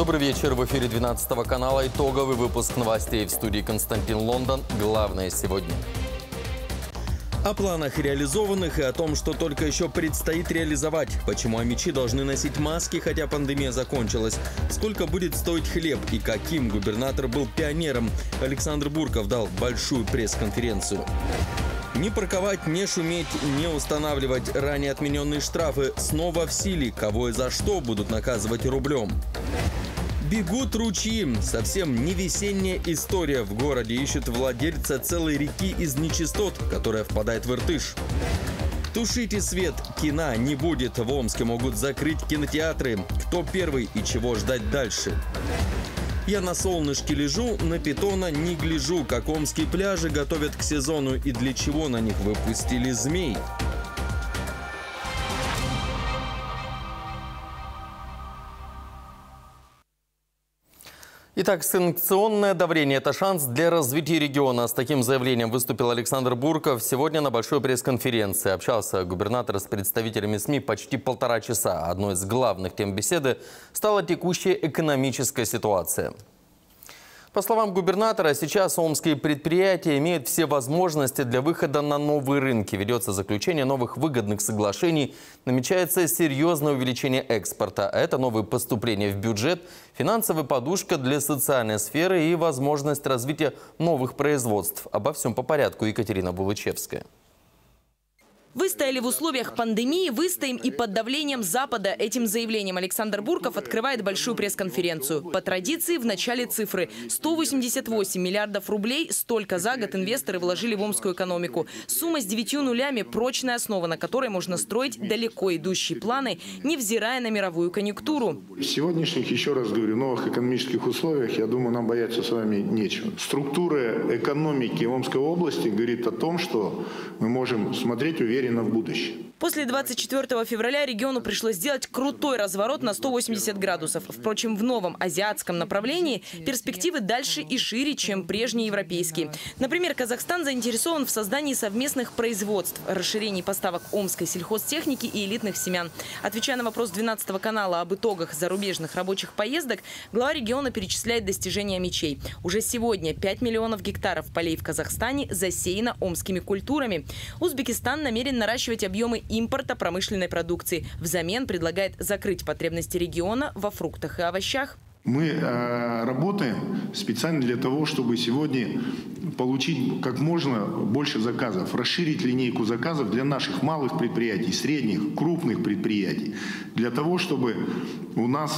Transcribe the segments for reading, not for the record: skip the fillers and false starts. Добрый вечер. В эфире 12 канала итоговый выпуск новостей. В студии Константин Лондон. Главное сегодня. О планах реализованных и о том, что только еще предстоит реализовать. Почему омичи должны носить маски, хотя пандемия закончилась. Сколько будет стоить хлеб и каким губернатор был пионером. Александр Бурков дал большую пресс-конференцию. Не парковать, не шуметь, не устанавливать. Ранее отмененные штрафы снова в силе. Кого и за что будут наказывать рублем. Бегут ручьи. Совсем не весенняя история. В городе ищут владельца целой реки из нечистот, которая впадает в Иртыш. Тушите свет. Кино не будет. В Омске могут закрыть кинотеатры. Кто первый и чего ждать дальше? Я на солнышке лежу, на питона не гляжу. Как омские пляжи готовят к сезону и для чего на них выпустили змей. Итак, санкционное давление – это шанс для развития региона. С таким заявлением выступил Александр Бурков сегодня на большой пресс-конференции. Общался губернатор с представителями СМИ почти полтора часа. Одной из главных тем беседы стала текущая экономическая ситуация. По словам губернатора, сейчас омские предприятия имеют все возможности для выхода на новые рынки. Ведется заключение новых выгодных соглашений, намечается серьезное увеличение экспорта. А это новые поступления в бюджет, финансовая подушка для социальной сферы и возможность развития новых производств. Обо всем по порядку. Екатерина Булычевская. Выстояли в условиях пандемии, выстоим и под давлением Запада. Этим заявлением Александр Бурков открывает большую пресс-конференцию. По традиции в начале цифры. 188 миллиардов рублей, столько за год инвесторы вложили в омскую экономику. Сумма с 9 нулями – прочная основа, на которой можно строить далеко идущие планы, невзирая на мировую конъюнктуру. В сегодняшних, еще раз говорю, новых экономических условиях, я думаю, нам бояться с вами нечего. Структура экономики Омской области говорит о том, что мы можем смотреть уверенно в будущее. После 24 февраля региону пришлось сделать крутой разворот на 180 градусов. Впрочем, в новом азиатском направлении перспективы дальше и шире, чем прежние европейские. Например, Казахстан заинтересован в создании совместных производств, расширении поставок омской сельхозтехники и элитных семян. Отвечая на вопрос 12 канала об итогах зарубежных рабочих поездок, глава региона перечисляет достижения омичей. Уже сегодня 5 миллионов гектаров полей в Казахстане засеяно омскими культурами. Узбекистан намерен наращивать объемы импорта промышленной продукции. Взамен предлагает закрыть потребности региона во фруктах и овощах. Мы работаем специально для того, чтобы сегодня получить как можно больше заказов, расширить линейку заказов для наших малых предприятий, средних, крупных предприятий, для того, чтобы у нас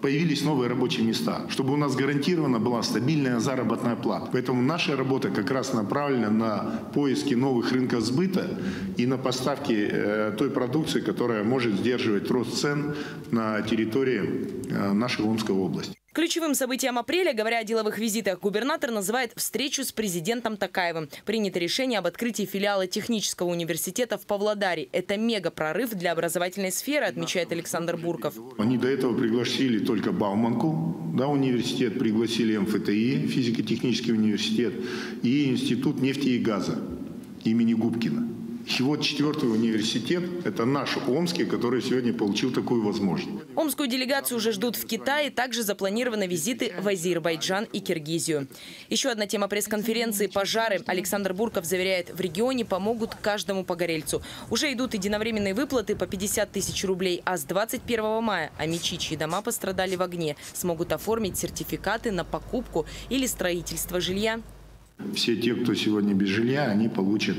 появились новые рабочие места, чтобы у нас гарантированно была стабильная заработная плата. Поэтому наша работа как раз направлена на поиски новых рынков сбыта и на поставки той продукции, которая может сдерживать рост цен на территории нашей Омской области. Ключевым событием апреля, говоря о деловых визитах, губернатор называет встречу с президентом Токаевым. Принято решение об открытии филиала технического университета в Павлодаре. Это мега-прорыв для образовательной сферы, отмечает Александр Бурков. Они до этого пригласили только Бауманку, да, университет, пригласили МФТИ, физико-технический университет, и институт нефти и газа имени Губкина. И вот 4-й университет, это наш омский, который сегодня получил такую возможность. Омскую делегацию уже ждут в Китае. Также запланированы визиты в Азербайджан и Киргизию. Еще одна тема пресс-конференции – пожары. Александр Бурков заверяет, в регионе помогут каждому погорельцу. Уже идут единовременные выплаты по 50 тысяч рублей. А с 21 мая омичи, чьи дома пострадали в огне, смогут оформить сертификаты на покупку или строительство жилья. Все те, кто сегодня без жилья, они получат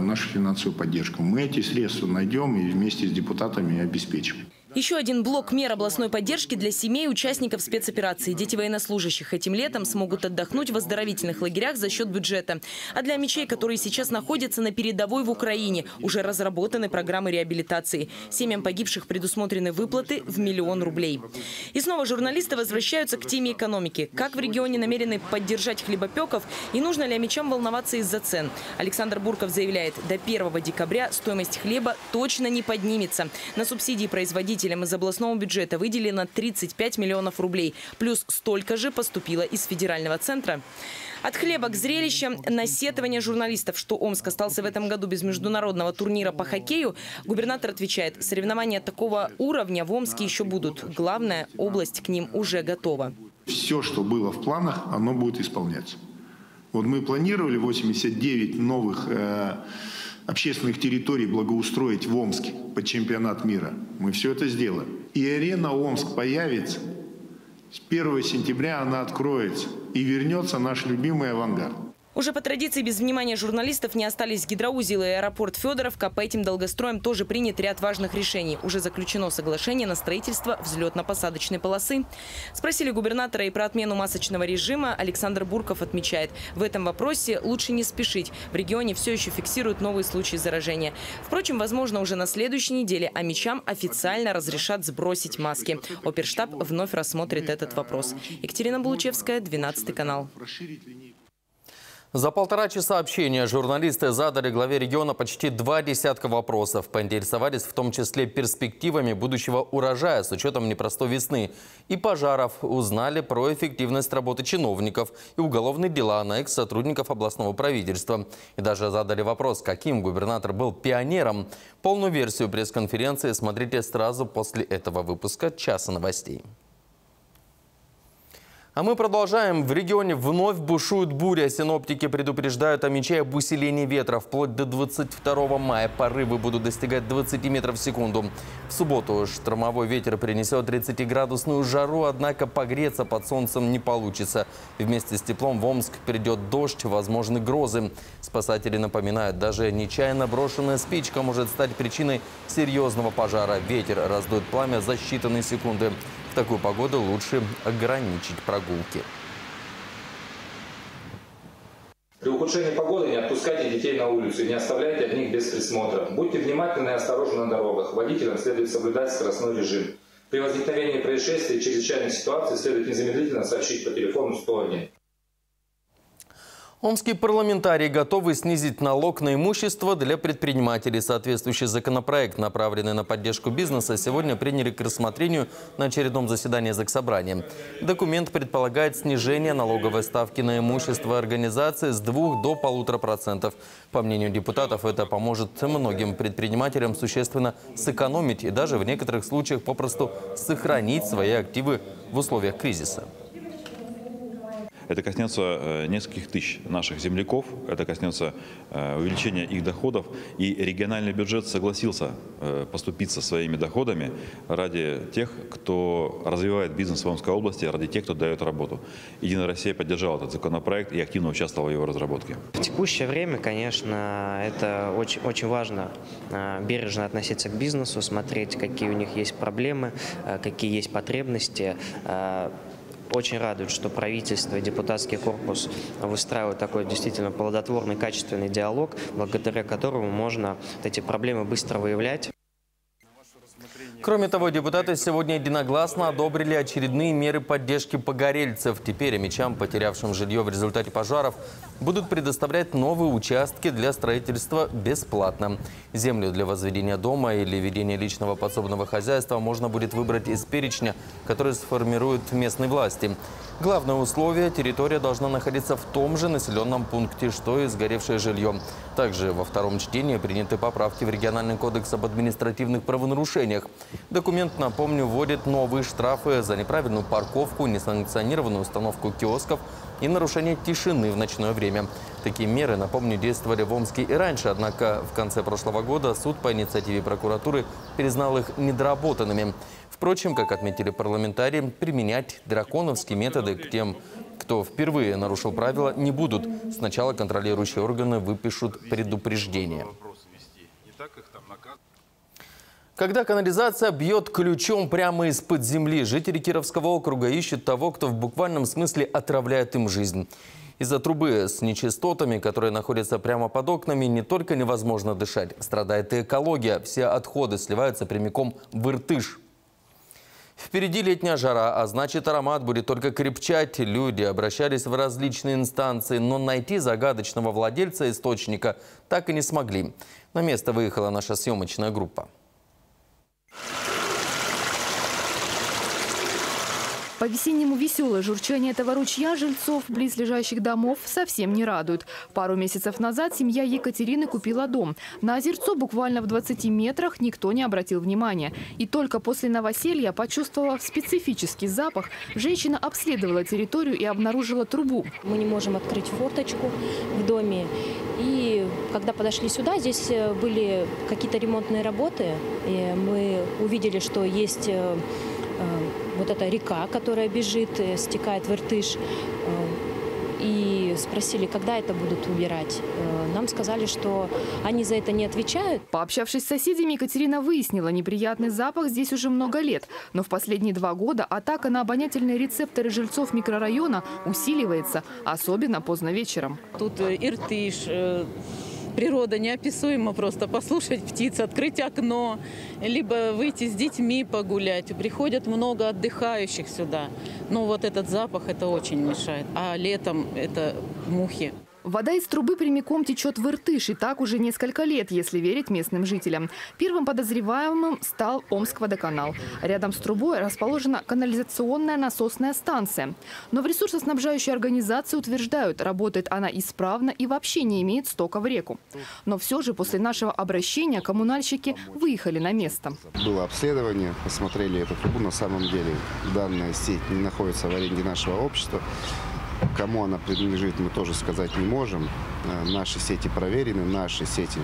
нашу финансовую поддержку. Мы эти средства найдем и вместе с депутатами обеспечим. Еще один блок мер областной поддержки для семей участников спецоперации. Дети военнослужащих этим летом смогут отдохнуть в оздоровительных лагерях за счет бюджета. А для омичей, которые сейчас находятся на передовой в Украине, уже разработаны программы реабилитации. Семьям погибших предусмотрены выплаты в 1 000 000 рублей. И снова журналисты возвращаются к теме экономики. Как в регионе намерены поддержать хлебопеков и нужно ли омичам волноваться из-за цен? Александр Бурков заявляет, до 1 декабря стоимость хлеба точно не поднимется. На субсидии производителей жителям из областного бюджета выделено 35 миллионов рублей. Плюс столько же поступило из федерального центра. От хлеба к зрелищам, на сетование журналистов, что Омск остался в этом году без международного турнира по хоккею, губернатор отвечает, соревнования такого уровня в Омске еще будут. Главное, область к ним уже готова. Все, что было в планах, оно будет исполняться. Вот мы планировали 89 новых общественных территорий благоустроить в Омске под чемпионат мира. Мы все это сделаем. И арена Омск появится. С 1 сентября она откроется, и вернется наш любимый авангард. Уже по традиции без внимания журналистов не остались гидроузел и аэропорт Федоровка. По этим долгостроям тоже принят ряд важных решений. Уже заключено соглашение на строительство взлетно-посадочной полосы. Спросили губернатора и про отмену масочного режима. Александр Бурков отмечает, в этом вопросе лучше не спешить. В регионе все еще фиксируют новые случаи заражения. Впрочем, возможно, уже на следующей неделе омичам официально разрешат сбросить маски. Оперштаб вновь рассмотрит этот вопрос. Екатерина Булычевская, 12 канал. За полтора часа общения журналисты задали главе региона почти 2 десятка вопросов. Поинтересовались в том числе перспективами будущего урожая с учетом непростой весны и пожаров. Узнали про эффективность работы чиновников и уголовные дела на экс-сотрудников областного правительства. И даже задали вопрос, каким губернатор был пионером. Полную версию пресс-конференции смотрите сразу после этого выпуска «Часа новостей». А мы продолжаем. В регионе вновь бушует буря. Синоптики предупреждают омичей об усилении ветра. Вплоть до 22 мая порывы будут достигать 20 метров в секунду. В субботу штормовой ветер принесет 30-градусную жару, однако погреться под солнцем не получится. Вместе с теплом в Омск придет дождь, возможны грозы. Спасатели напоминают, даже нечаянно брошенная спичка может стать причиной серьезного пожара. Ветер раздует пламя за считанные секунды. В такую погоду лучше ограничить прогулки. При ухудшении погоды не отпускайте детей на улицу и не оставляйте одних без присмотра. Будьте внимательны и осторожны на дорогах. Водителям следует соблюдать скоростной режим. При возникновении происшествий и чрезвычайных ситуаций следует незамедлительно сообщить по телефону 101. Омские парламентарии готовы снизить налог на имущество для предпринимателей. Соответствующий законопроект, направленный на поддержку бизнеса, сегодня приняли к рассмотрению на очередном заседании Заксобрания. Документ предполагает снижение налоговой ставки на имущество организации с 2 до 1,5%. По мнению депутатов, это поможет многим предпринимателям существенно сэкономить и даже в некоторых случаях попросту сохранить свои активы в условиях кризиса. Это коснется нескольких тысяч наших земляков, это коснется увеличения их доходов. И региональный бюджет согласился поступиться своими доходами ради тех, кто развивает бизнес в Омской области, ради тех, кто дает работу. «Единая Россия» поддержала этот законопроект и активно участвовала в его разработке. В текущее время, конечно, это очень важно бережно относиться к бизнесу, смотреть, какие у них есть проблемы, какие есть потребности. Очень радует, что правительство и депутатский корпус выстраивают такой действительно плодотворный, качественный диалог, благодаря которому можно эти проблемы быстро выявлять. Кроме того, депутаты сегодня единогласно одобрили очередные меры поддержки погорельцев. Теперь омичам, потерявшим жилье в результате пожаров, будут предоставлять новые участки для строительства бесплатно. Землю для возведения дома или ведения личного подсобного хозяйства можно будет выбрать из перечня, который сформируют местные власти. Главное условие – территория должна находиться в том же населенном пункте, что и сгоревшее жилье. Также во втором чтении приняты поправки в региональный кодекс об административных правонарушениях. Документ, напомню, вводит новые штрафы за неправильную парковку, несанкционированную установку киосков и нарушение тишины в ночное время. Такие меры, напомню, действовали в Омске и раньше, однако в конце прошлого года суд по инициативе прокуратуры признал их недоработанными. Впрочем, как отметили парламентарии, применять драконовские методы к тем, кто впервые нарушил правила, не будут. Сначала контролирующие органы выпишут предупреждение. Когда канализация бьет ключом прямо из-под земли, жители Кировского округа ищут того, кто в буквальном смысле отравляет им жизнь. Из-за трубы с нечистотами, которые находятся прямо под окнами, не только невозможно дышать, страдает и экология. Все отходы сливаются прямиком в Иртыш. Впереди летняя жара, а значит, аромат будет только крепчать. Люди обращались в различные инстанции, но найти загадочного владельца источника так и не смогли. На место выехала наша съемочная группа. По-весеннему веселое журчание этого ручья жильцов близлежащих домов совсем не радует. Пару месяцев назад семья Екатерины купила дом. На озерцо буквально в 20 метрах никто не обратил внимания. И только после новоселья, почувствовав специфический запах, женщина обследовала территорию и обнаружила трубу. Мы не можем открыть форточку в доме. И когда подошли сюда, здесь были какие-то ремонтные работы. И мы увидели, что есть вот эта река, которая бежит, стекает в Иртыш. И спросили, когда это будут убирать. Нам сказали, что они за это не отвечают. Пообщавшись с соседями, Екатерина выяснила, неприятный запах здесь уже много лет. Но в последние 2 года атака на обонятельные рецепторы жильцов микрорайона усиливается, особенно поздно вечером. Тут Иртыш. Природа неописуема просто. Послушать птиц, открыть окно, либо выйти с детьми погулять. Приходят много отдыхающих сюда. Но вот этот запах, это очень мешает. А летом это мухи. Вода из трубы прямиком течет в Иртыш, и так уже несколько лет, если верить местным жителям. Первым подозреваемым стал Омскводоканал. Рядом с трубой расположена канализационная насосная станция. Но в ресурсоснабжающей организации утверждают, работает она исправно и вообще не имеет стока в реку. Но все же после нашего обращения коммунальщики выехали на место. Было обследование, посмотрели эту трубу. На самом деле данная сеть не находится в аренде нашего общества. Кому она принадлежит, мы тоже сказать не можем. Наши сети проверены, наши сети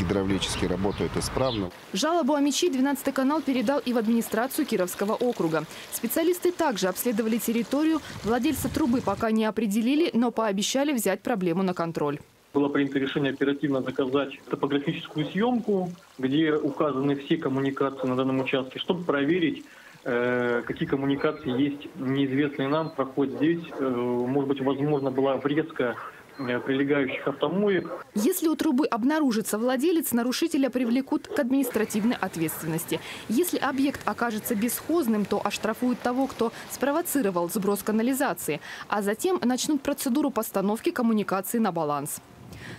гидравлически работают исправно. Жалобу о мече 12 канал передал и в администрацию Кировского округа. Специалисты также обследовали территорию. Владельца трубы пока не определили, но пообещали взять проблему на контроль. Было принято решение оперативно заказать топографическую съемку, где указаны все коммуникации на данном участке, чтобы проверить, какие коммуникации есть, неизвестные нам, проходят здесь. Может быть, возможно, была врезка прилегающих автомоек. Если у трубы обнаружится владелец, нарушителя привлекут к административной ответственности. Если объект окажется бесхозным, то оштрафуют того, кто спровоцировал сброс канализации. А затем начнут процедуру постановки коммуникации на баланс.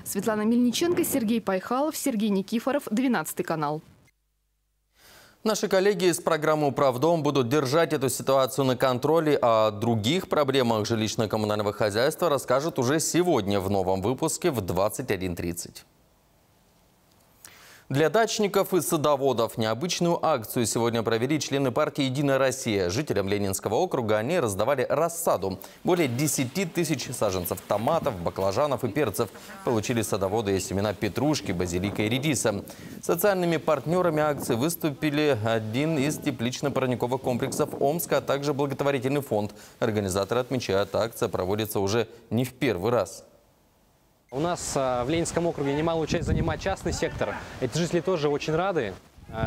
Светлана Мельниченко, Сергей Пайхалов, Сергей Никифоров, 12 канал. Наши коллеги из программы «Правдом» будут держать эту ситуацию на контроле. О других проблемах жилищно-коммунального хозяйства расскажут уже сегодня в новом выпуске в 21:30. Для дачников и садоводов необычную акцию сегодня провели члены партии «Единая Россия». Жителям Ленинского округа они раздавали рассаду. Более 10 тысяч саженцев томатов, баклажанов и перцев получили садоводы и семена петрушки, базилика и редиса. Социальными партнерами акции выступили один из теплично-парниковых комплексов Омска, а также благотворительный фонд. Организаторы отмечают, акция проводится уже не в первый раз. У нас в Ленинском округе немалую часть занимает частный сектор. Эти жители тоже очень рады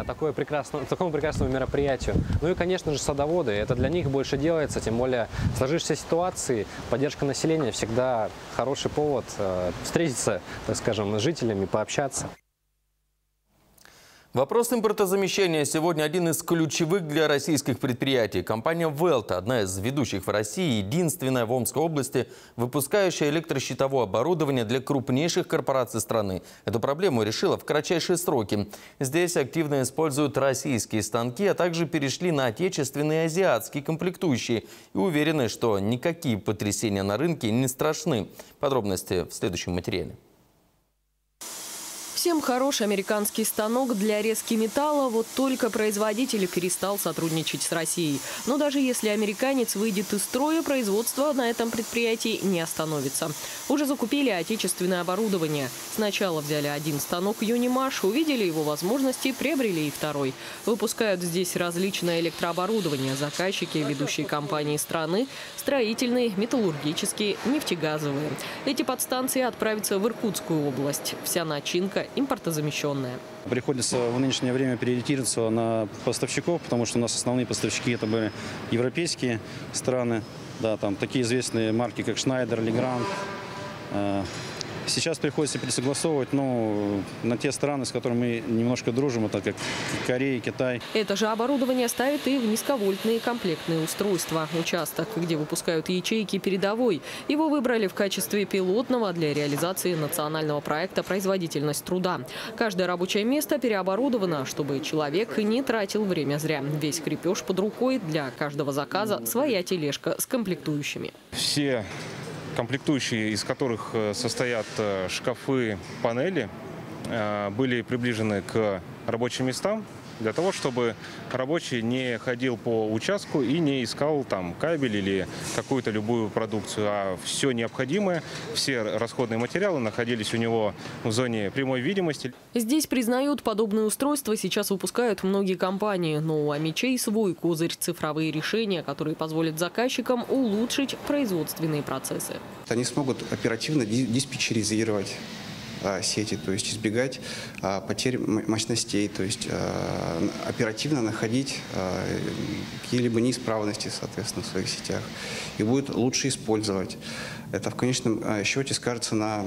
такому прекрасному мероприятию. Ну и, конечно же, садоводы. Это для них больше делается, тем более в сложившейся ситуации поддержка населения всегда хороший повод встретиться, так скажем, с жителями, пообщаться. Вопрос импортозамещения сегодня один из ключевых для российских предприятий. Компания «Велта» – одна из ведущих в России, единственная в Омской области, выпускающая электрощитовое оборудование для крупнейших корпораций страны. Эту проблему решила в кратчайшие сроки. Здесь активно используют российские станки, а также перешли на отечественные и азиатские комплектующие. И уверены, что никакие потрясения на рынке не страшны. Подробности в следующем материале. Всем хороший американский станок для резки металла, вот только производитель перестал сотрудничать с Россией. Но даже если американец выйдет из строя, производство на этом предприятии не остановится. Уже закупили отечественное оборудование. Сначала взяли один станок «Юнимаш», увидели его возможности, приобрели и второй. Выпускают здесь различное электрооборудование. Заказчики – ведущие компании страны, строительные, металлургические, нефтегазовые. Эти подстанции отправятся в Иркутскую область. Вся начинка импортозамещенная. Приходится в нынешнее время переориентироваться на поставщиков, потому что у нас основные поставщики это были европейские страны, да, там такие известные марки, как Schneider, Legrand, Сейчас приходится пересогласовывать на те страны, с которыми мы немножко дружим, это как Корея, Китай. Это же оборудование ставят и в низковольтные комплектные устройства. Участок, где выпускают ячейки передовой, его выбрали в качестве пилотного для реализации национального проекта «Производительность труда». Каждое рабочее место переоборудовано, чтобы человек не тратил время зря. Весь крепеж под рукой, для каждого заказа своя тележка с комплектующими. Все комплектующие, из которых состоят шкафы, панели, были приближены к рабочим местам для того, чтобы рабочий не ходил по участку и не искал там кабель или какую-то любую продукцию, а все необходимое, все расходные материалы находились у него в зоне прямой видимости. Здесь признают, подобные устройства сейчас выпускают многие компании, но у омичей свой козырь — цифровые решения, которые позволят заказчикам улучшить производственные процессы. Они смогут оперативно диспетчеризировать сети, то есть избегать потерь мощностей, то есть оперативно находить какие-либо неисправности, соответственно, в своих сетях, и будет лучше использовать. Это в конечном счете скажется на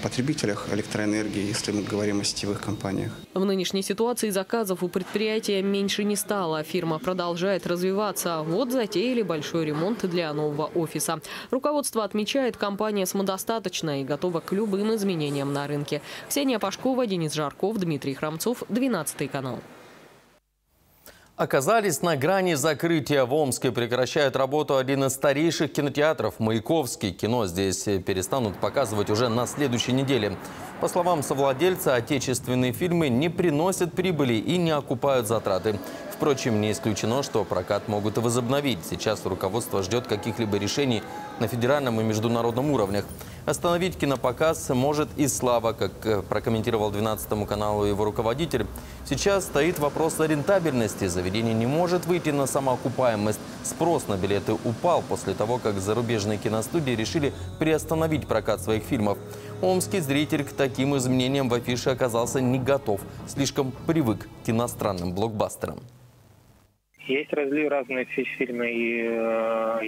потребителях электроэнергии, если мы говорим о сетевых компаниях. В нынешней ситуации заказов у предприятия меньше не стало. Фирма продолжает развиваться. Вот затеяли большой ремонт для нового офиса. Руководство отмечает, компания самодостаточна и готова к любым изменениям на рынке. Ксения Пашкова, Денис Жарков, Дмитрий Храмцов, 12 канал. Оказались на грани закрытия. В Омске прекращает работу один из старейших кинотеатров — Маяковский. Кино здесь перестанут показывать уже на следующей неделе. По словам совладельца, отечественные фильмы не приносят прибыли и не окупают затраты. Впрочем, не исключено, что прокат могут и возобновить. Сейчас руководство ждет каких-либо решений на федеральном и международном уровнях. Остановить кинопоказ может и «Слава», как прокомментировал 12 каналу его руководитель. Сейчас стоит вопрос о рентабельности. Заведение не может выйти на самоокупаемость. Спрос на билеты упал после того, как зарубежные киностудии решили приостановить прокат своих фильмов. Омский зритель к таким изменениям в афише оказался не готов. Слишком привык к иностранным блокбастерам. Есть разные фильмы, и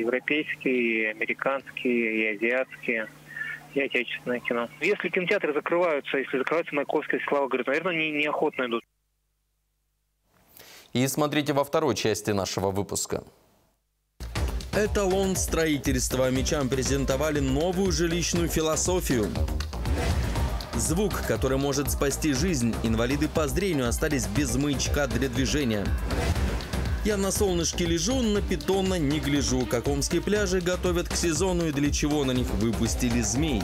европейские, и американские, и азиатские, и отечественное кино. Если кинотеатры закрываются, если закрывается Маяковский, Слава, говорит, наверное, неохотно идут. И смотрите во второй части нашего выпуска. «Эталон строительства» омичам презентовали новую жилищную философию. Звук, который может спасти жизнь. Инвалиды по зрению остались без маячка для движения. Я на солнышке лежу, на питона не гляжу. Как омские пляжи готовят к сезону и для чего на них выпустили змей.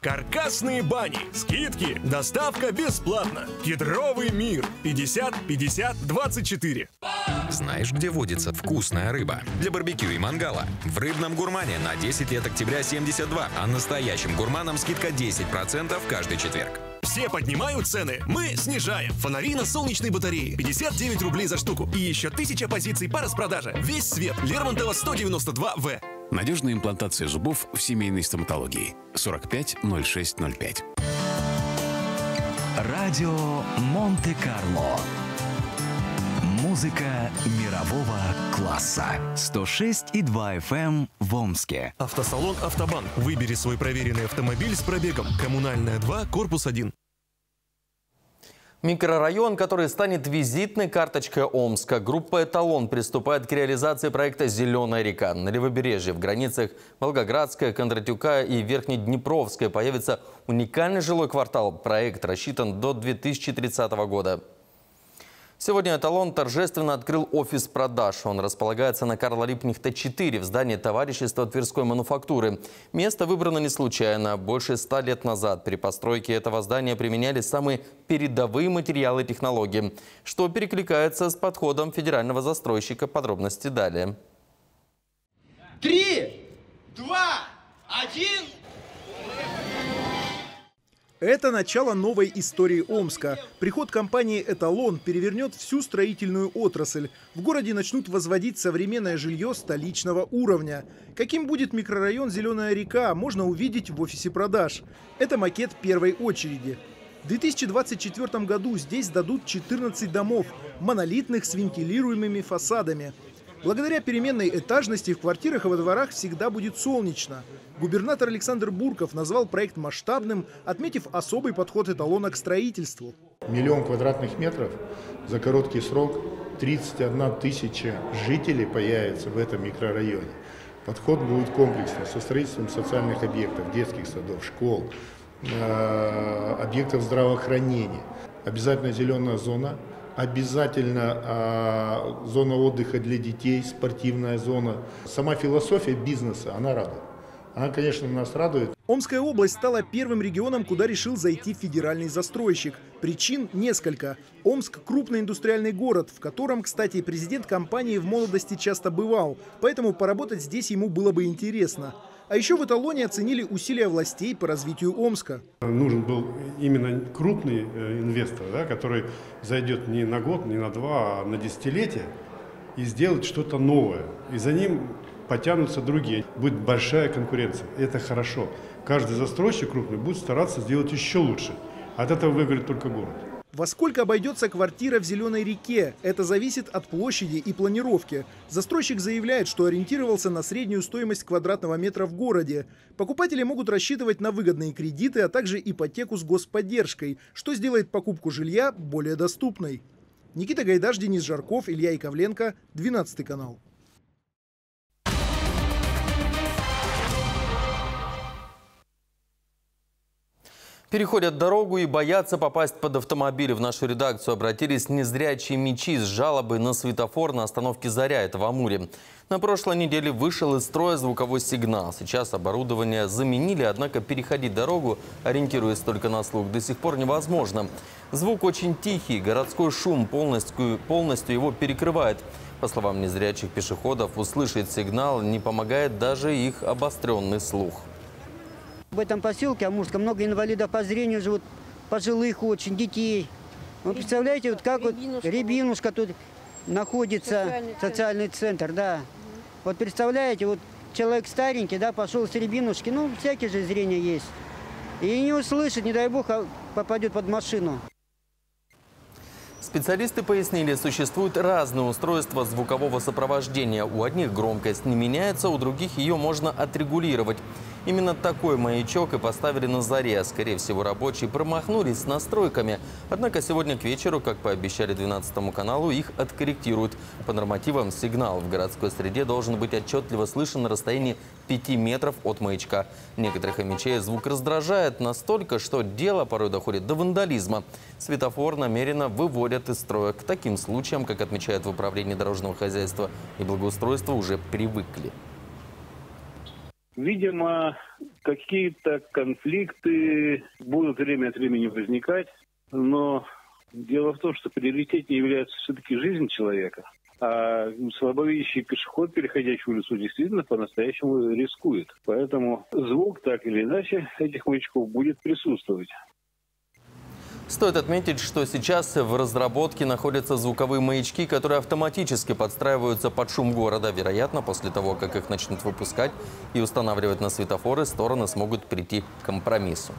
Каркасные бани. Скидки. Доставка бесплатно. Кедровый мир. 50-50-24. Знаешь, где водится вкусная рыба? Для барбекю и мангала. В «Рыбном гурмане» на 10 лет октября 72. А настоящим гурманам скидка 10% каждый четверг. Все поднимают цены, мы снижаем. Фонари на солнечной батарее. 59 рублей за штуку. И еще 1000 позиций по распродаже. Весь свет. Лермонтова 192В. Надежная имплантация зубов в семейной стоматологии. 450605. Радио Монте-Карло. Музыка мирового класса. 106,2 FM в Омске. Автосалон «Автобан». Выбери свой проверенный автомобиль с пробегом. Коммунальная 2, корпус 1. Микрорайон, который станет визитной карточкой Омска. Группа «Эталон» приступает к реализации проекта «Зеленая река». На левобережье, в границах Волгоградская, Кондратюка и Верхнеднепровская, появится уникальный жилой квартал. Проект рассчитан до 2030 года. Сегодня «Эталон» торжественно открыл офис продаж. Он располагается на Карла Липкнехта 4 в здании товарищества Тверской мануфактуры. Место выбрано не случайно. Больше 100 лет назад при постройке этого здания применяли самые передовые материалы и технологии, что перекликается с подходом федерального застройщика. Подробности далее. 3, 2, 1... Это начало новой истории Омска. Приход компании «Эталон» перевернет всю строительную отрасль. В городе начнут возводить современное жилье столичного уровня. Каким будет микрорайон «Зеленая река», можно увидеть в офисе продаж. Это макет первой очереди. В 2024 году здесь сдадут 14 домов, монолитных с вентилируемыми фасадами. Благодаря переменной этажности в квартирах и во дворах всегда будет солнечно. Губернатор Александр Бурков назвал проект масштабным, отметив особый подход Эталона к строительству. 1 000 000 квадратных метров за короткий срок 31 000 жителей появится в этом микрорайоне. Подход будет комплексный, со строительством социальных объектов, детских садов, школ, объектов здравоохранения. Обязательно зеленая зона, обязательно зона отдыха для детей, спортивная зона. Сама философия бизнеса, она радует. Она, конечно, нас радует. Омская область стала первым регионом, куда решил зайти федеральный застройщик. Причин несколько. Омск – крупный индустриальный город, в котором, кстати, президент компании в молодости часто бывал. Поэтому поработать здесь ему было бы интересно. А еще в Эталоне оценили усилия властей по развитию Омска. Нужен был именно крупный инвестор, который зайдет не на год, не на два, а на десятилетие и сделает что-то новое. И за ним потянутся другие. Будет большая конкуренция. Это хорошо. Каждый застройщик крупный будет стараться сделать еще лучше. От этого выиграет только город. Во сколько обойдется квартира в Зеленой реке? Это зависит от площади и планировки. Застройщик заявляет, что ориентировался на среднюю стоимость квадратного метра в городе. Покупатели могут рассчитывать на выгодные кредиты, а также ипотеку с господдержкой, что сделает покупку жилья более доступной. Никита Гайдаш, Денис Жарков, Илья Яковленко, 12 канал. Переходят дорогу и боятся попасть под автомобиль. В нашу редакцию обратились незрячие мечи с жалобой на светофор на остановке «Заря» — это в Амуре. На прошлой неделе вышел из строя звуковой сигнал. Сейчас оборудование заменили, однако переходить дорогу, ориентируясь только на слух, до сих пор невозможно. Звук очень тихий, городской шум полностью его перекрывает. По словам незрячих пешеходов, услышать сигнал не помогает даже их обостренный слух. В этом поселке Амурском много инвалидов по зрению живут, пожилых очень, детей. Вы представляете, вот как Рябинушка тут находится, социальный центр, да. Вот представляете, вот человек старенький, пошел с Рябинушки, ну, всякие же зрения есть. И не услышит, не дай бог, попадет под машину. Специалисты пояснили, существуют разные устройства звукового сопровождения. У одних громкость не меняется, у других ее можно отрегулировать. Именно такой маячок и поставили на «Заре». Скорее всего, рабочие промахнулись с настройками. Однако сегодня к вечеру, как пообещали 12 каналу, их откорректируют. По нормативам сигнал в городской среде должен быть отчетливо слышен на расстоянии 5 метров от маячка. Некоторых омичей звук раздражает настолько, что дело порой доходит до вандализма. Светофор намеренно выводят из строя. К таким случаям, как отмечают в управлении дорожного хозяйства и благоустройства, уже привыкли. Видимо, какие-то конфликты будут время от времени возникать, но дело в том, что приоритетнее является все-таки жизнь человека. А слабовидящий пешеход, переходящий улицу, действительно по-настоящему рискует. Поэтому звук, так или иначе, этих маячков будет присутствовать. Стоит отметить, что сейчас в разработке находятся звуковые маячки, которые автоматически подстраиваются под шум города. Вероятно, после того, как их начнут выпускать и устанавливать на светофоры, стороны смогут прийти к компромиссу.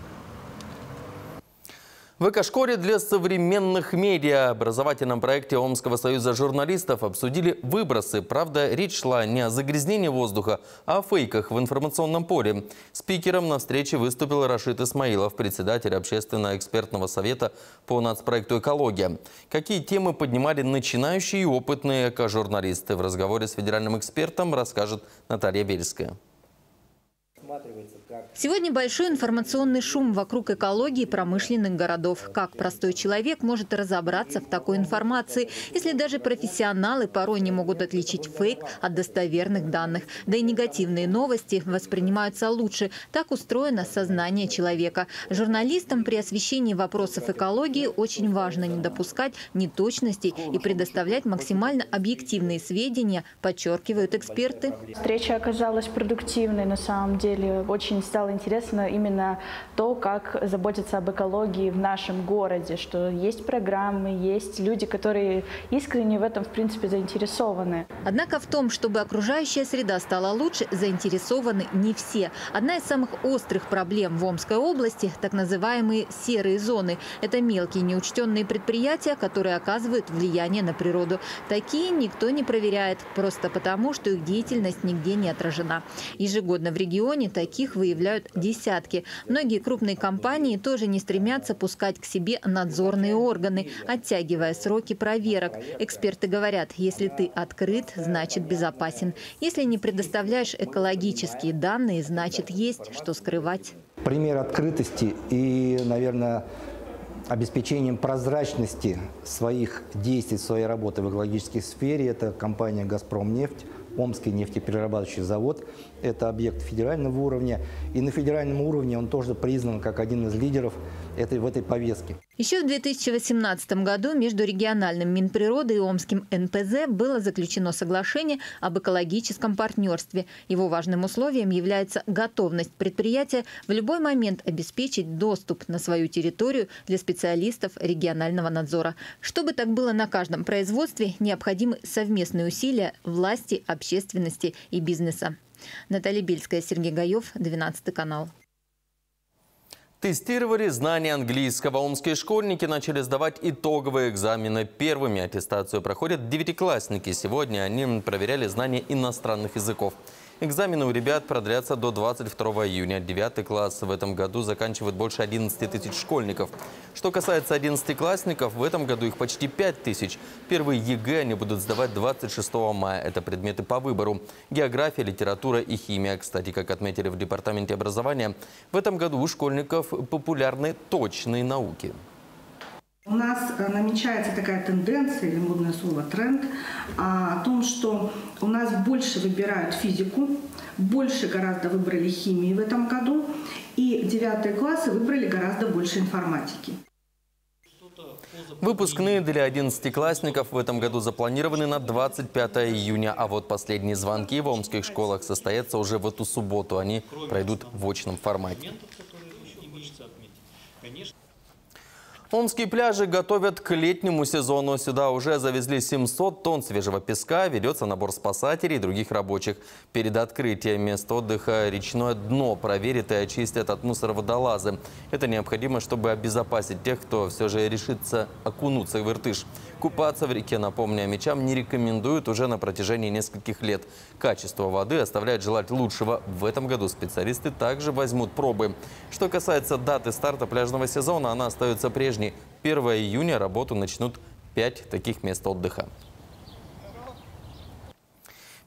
В «Экошколе для современных медиа» в образовательном проекте Омского союза журналистов обсудили выбросы. Правда, речь шла не о загрязнении воздуха, а о фейках в информационном поле. Спикером на встрече выступил Рашид Исмаилов, председатель общественно-экспертного совета по нацпроекту «Экология». Какие темы поднимали начинающие и опытные эко-журналисты? В разговоре с федеральным экспертом расскажет Наталья Бельская. Сегодня большой информационный шум вокруг экологии промышленных городов. Как простой человек может разобраться в такой информации, если даже профессионалы порой не могут отличить фейк от достоверных данных? Да и негативные новости воспринимаются лучше. Так устроено сознание человека. Журналистам при освещении вопросов экологии очень важно не допускать неточностей и предоставлять максимально объективные сведения, подчеркивают эксперты. Встреча оказалась продуктивной на самом деле. Очень стало стало интересно именно то, как заботиться об экологии в нашем городе, что есть программы, есть люди, которые искренне в этом, в принципе, заинтересованы. Однако в том, чтобы окружающая среда стала лучше, заинтересованы не все. Одна из самых острых проблем в Омской области – так называемые серые зоны. Это мелкие неучтенные предприятия, которые оказывают влияние на природу. Такие никто не проверяет, просто потому, что их деятельность нигде не отражена. Ежегодно в регионе таких выявляют десятки. Многие крупные компании тоже не стремятся пускать к себе надзорные органы, оттягивая сроки проверок. Эксперты говорят, если ты открыт, значит безопасен. Если не предоставляешь экологические данные, значит есть что скрывать. Пример открытости и, наверное, обеспечением прозрачности своих действий, своей работы в экологической сфере – это компания «Газпромнефть», Омский нефтеперерабатывающий завод. Это объект федерального уровня. И на федеральном уровне он тоже признан как один из лидеров в этой повестке. Еще в 2018 году между региональным Минприроды и Омским НПЗ было заключено соглашение об экологическом партнерстве. Его важным условием является готовность предприятия в любой момент обеспечить доступ на свою территорию для специалистов регионального надзора. Чтобы так было на каждом производстве, необходимы совместные усилия власти, общественности и бизнеса. Наталья Бельская, Сергей Гаев, 12 канал. Тестировали знания английского. Омские школьники начали сдавать итоговые экзамены первыми. Аттестацию проходят девятиклассники. Сегодня они проверяли знания иностранных языков. Экзамены у ребят продлятся до 22 июня. 9 класс в этом году заканчивает больше 11 тысяч школьников. Что касается 11-классников, в этом году их почти 5 тысяч. Первые ЕГЭ они будут сдавать 26 мая. Это предметы по выбору. География, литература и химия. Кстати, как отметили в департаменте образования, в этом году у школьников популярны точные науки. У нас намечается такая тенденция, или модное слово тренд, о том, что у нас больше выбирают физику, больше гораздо выбрали химии в этом году, и 9 классы выбрали гораздо больше информатики. Выпускные для 11-классников в этом году запланированы на 25 июня. А вот последние звонки в омских школах состоятся уже в эту субботу. Они пройдут в очном формате. Омские пляжи готовят к летнему сезону. Сюда уже завезли 700 тонн свежего песка. Ведется набор спасателей и других рабочих. Перед открытием мест отдыха речное дно проверят и очистят от мусора водолазы. Это необходимо, чтобы обезопасить тех, кто все же решится окунуться в Иртыш. Купаться в реке, напомню, мечам не рекомендуют уже на протяжении нескольких лет. Качество воды оставляет желать лучшего. В этом году специалисты также возьмут пробы. Что касается даты старта пляжного сезона, она остается прежней. 1 июня работу начнут 5 таких мест отдыха.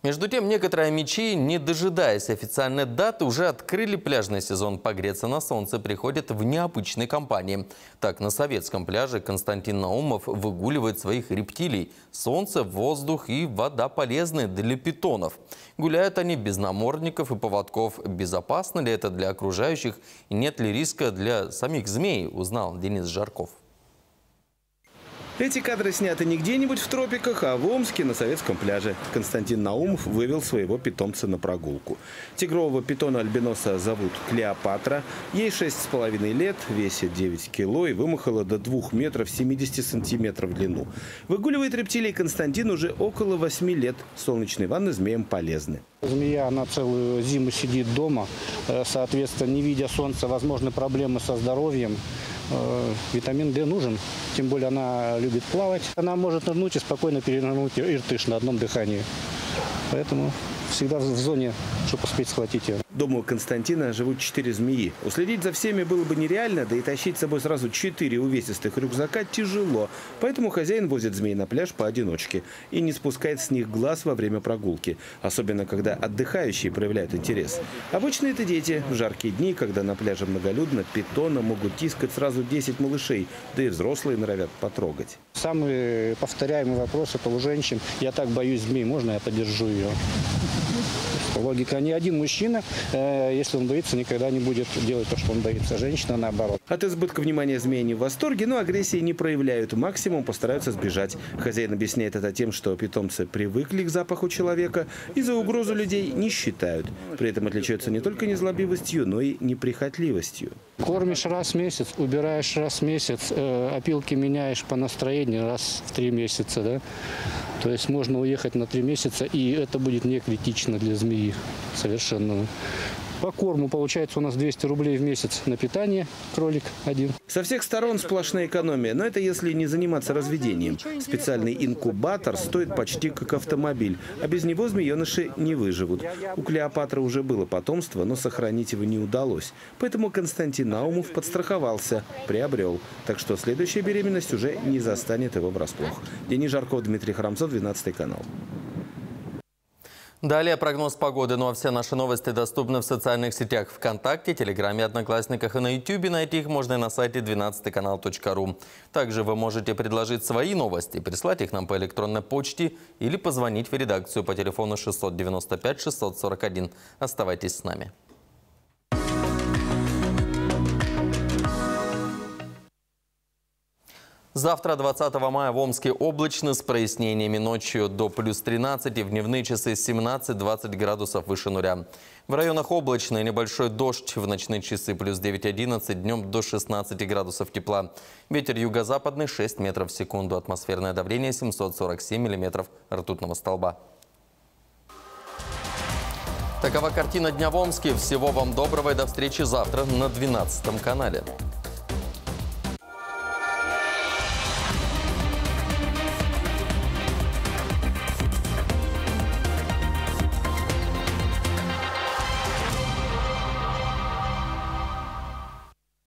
Между тем, некоторые омичи, не дожидаясь официальной даты, уже открыли пляжный сезон. Погреться на солнце приходят в необычной компании. Так, на советском пляже Константин Наумов выгуливает своих рептилий. Солнце, воздух и вода полезны для питонов. Гуляют они без намордников и поводков. Безопасно ли это для окружающих и нет ли риска для самих змей, узнал Денис Жарков. Эти кадры сняты не где-нибудь в тропиках, а в Омске на советском пляже. Константин Наумов вывел своего питомца на прогулку. Тигрового питона-альбиноса зовут Клеопатра. Ей 6,5 лет, весит 9 кило и вымахала до 2 метров 70 сантиметров в длину. Выгуливает рептилий Константин уже около 8 лет. Солнечные ванны змеям полезны. Змея, она целую зиму сидит дома. Соответственно, не видя солнца, возможны проблемы со здоровьем. Витамин D нужен, тем более она любит плавать. Она может нырнуть и спокойно перенырнуть Иртыш на одном дыхании. Поэтому всегда в зоне, чтобы успеть схватить ее. Дома у Константина живут 4 змеи. Уследить за всеми было бы нереально, да и тащить с собой сразу 4 увесистых рюкзака тяжело. Поэтому хозяин возит змей на пляж поодиночке и не спускает с них глаз во время прогулки. Особенно, когда отдыхающие проявляют интерес. Обычно это дети. В жаркие дни, когда на пляже многолюдно, питона могут тискать сразу 10 малышей. Да и взрослые норовят потрогать. Самый повторяемый вопрос это у женщин. Я так боюсь змей, можно я подержу ее? Логика: ни один мужчина, если он боится, никогда не будет делать то, что он боится. Женщина наоборот. От избытка внимания змеи не в восторге, но агрессии не проявляют. Максимум постараются сбежать. Хозяин объясняет это тем, что питомцы привыкли к запаху человека и за угрозу людей не считают. При этом отличаются не только незлобивостью, но и неприхотливостью. Кормишь раз в месяц, убираешь раз в месяц, опилки меняешь по настроению раз в 3 месяца. Да? То есть можно уехать на 3 месяца, и это будет не критично для змеи совершенно. По корму получается у нас 200 рублей в месяц на питание, кролик один. Со всех сторон сплошная экономия, но это если не заниматься разведением. Специальный инкубатор стоит почти как автомобиль, а без него змееныши не выживут. У Клеопатры уже было потомство, но сохранить его не удалось. Поэтому Константин Наумов подстраховался, приобрел. Так что следующая беременность уже не застанет его врасплох. Денис Жарков, Дмитрий Храмцов, 12 канал. Далее прогноз погоды. Ну а все наши новости доступны в социальных сетях ВКонтакте, Телеграме, Одноклассниках и на Ютубе. Найти их можно и на сайте 12канал.ру. Также вы можете предложить свои новости, прислать их нам по электронной почте или позвонить в редакцию по телефону 695 641. Оставайтесь с нами. Завтра, 20 мая, в Омске облачно с прояснениями, ночью до плюс 13, в дневные часы 17-20 градусов выше нуля. В районах облачно и небольшой дождь, в ночные часы плюс 9-11, днем до 16 градусов тепла. Ветер юго-западный 6 метров в секунду, атмосферное давление 747 миллиметров ртутного столба. Такова картина дня в Омске. Всего вам доброго и до встречи завтра на 12 канале.